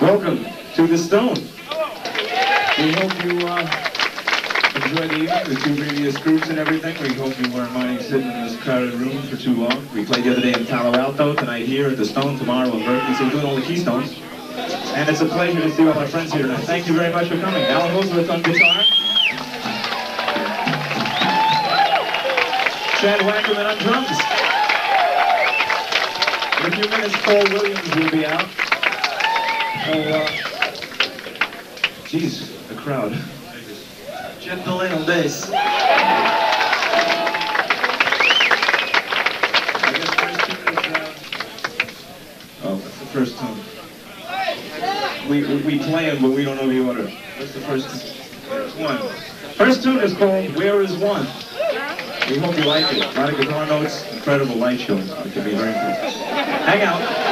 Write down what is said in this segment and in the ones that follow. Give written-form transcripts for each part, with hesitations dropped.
Welcome to the Stone. We hope you enjoy the evening, the two previous groups and everything. We hope you weren't minding sitting in this crowded room for too long. We played the other day in Palo Alto, tonight here at the Stone, tomorrow in Berkeley, so we're doing all the Keystones. And it's a pleasure to see all my friends here tonight. Thank you very much for coming. Alan Holdsworth on guitar. Chad Wackerman on drums. In a few minutes, Paul Williams will be out. Geez, the crowd. Jeff Berlin on bass. I guess first tune is, oh, that's the first tune. We play them, but we don't know the order. That's the first one. First tune is called Where Is One? We hope you like it. A lot of guitar notes, incredible light show. It could be very cool. Hang out.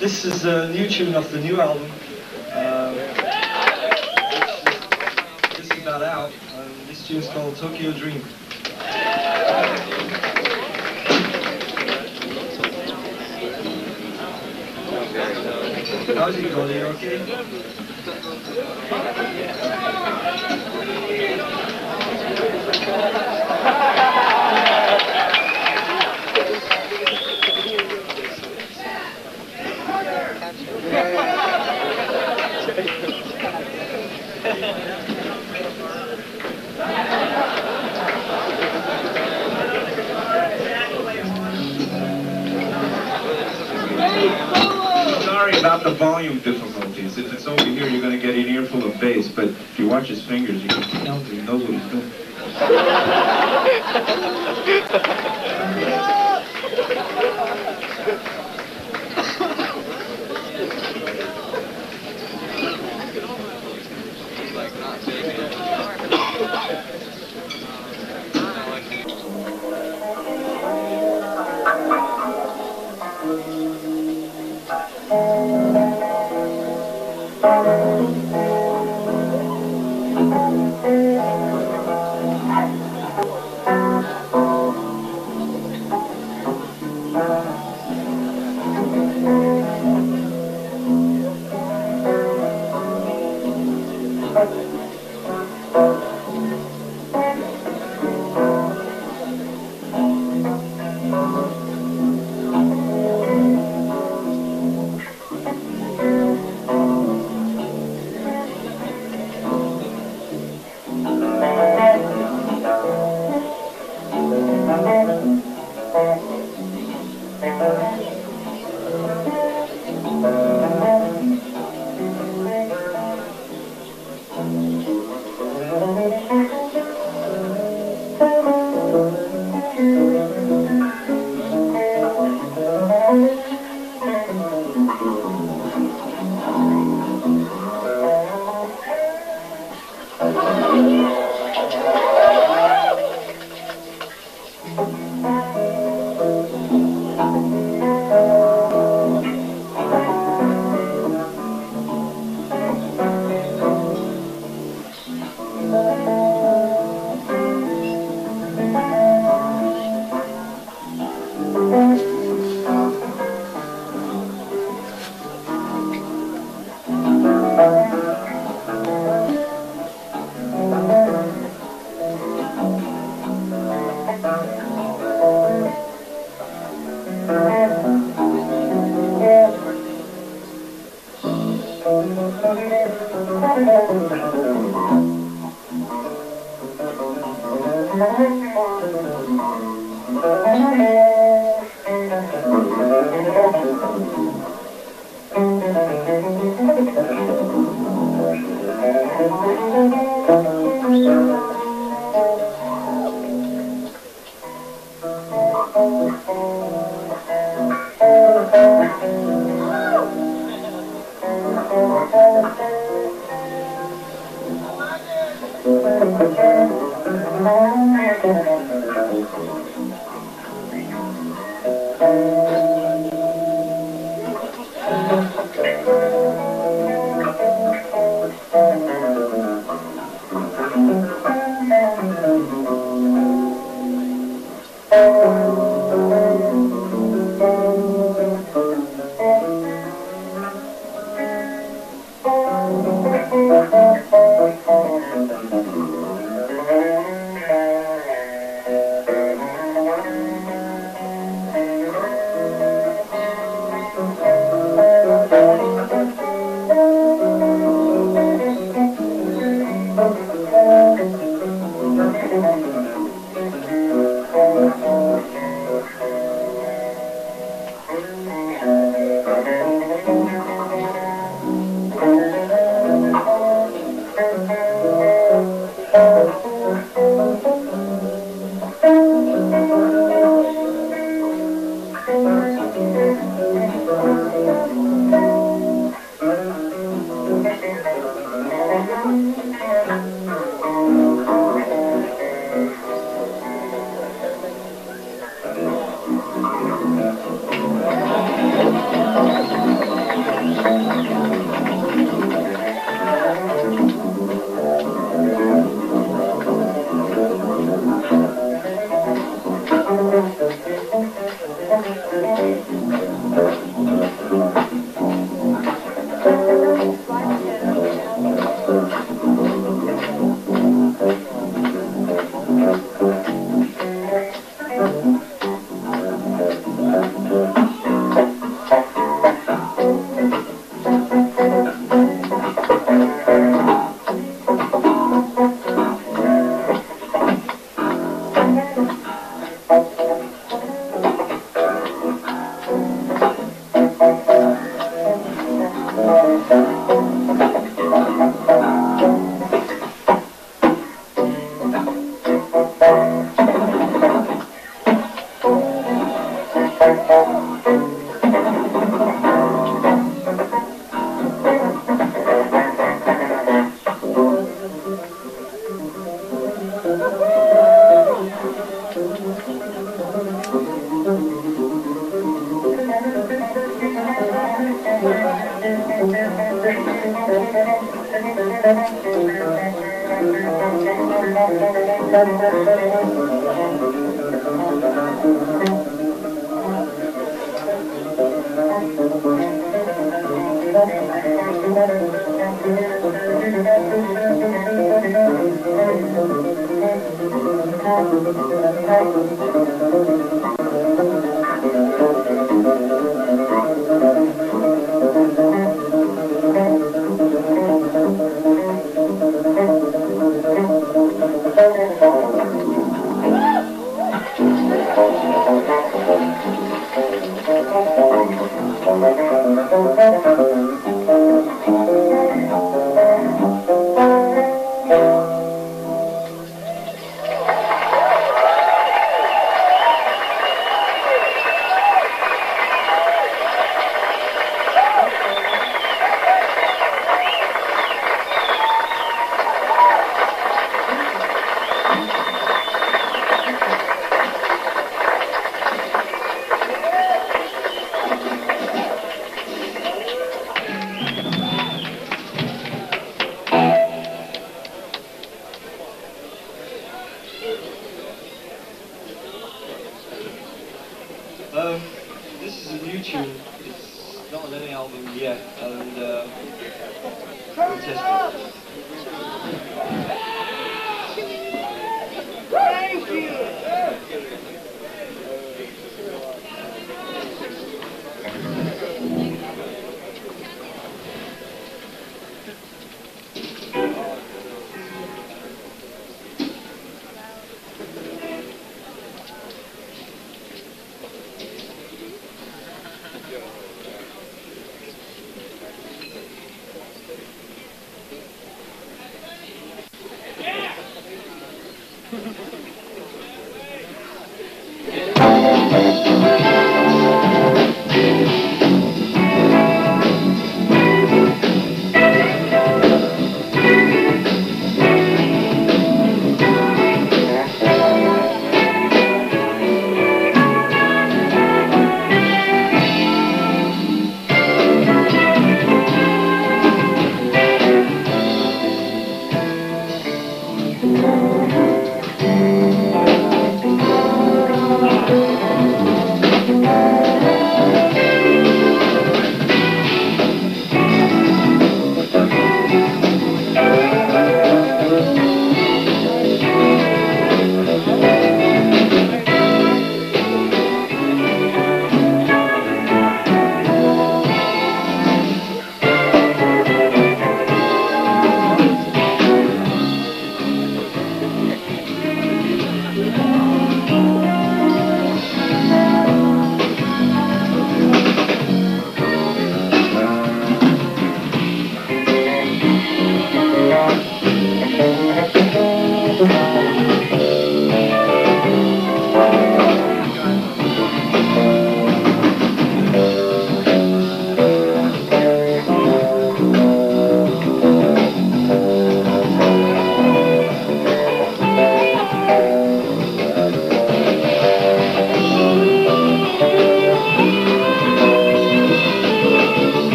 This is a new tune off the new album. It's just about out. This tune's called Tokyo Dream. How's it going? Are you okay? About the volume difficulties. If it's over here, you're going to get an earful of bass, but if you watch his fingers, you can tell he knows what he's doing.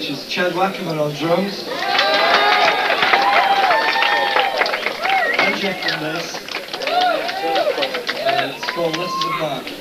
which is Chad Wackerman on drums. And Jeff Berlin. It's called Letters of Mark.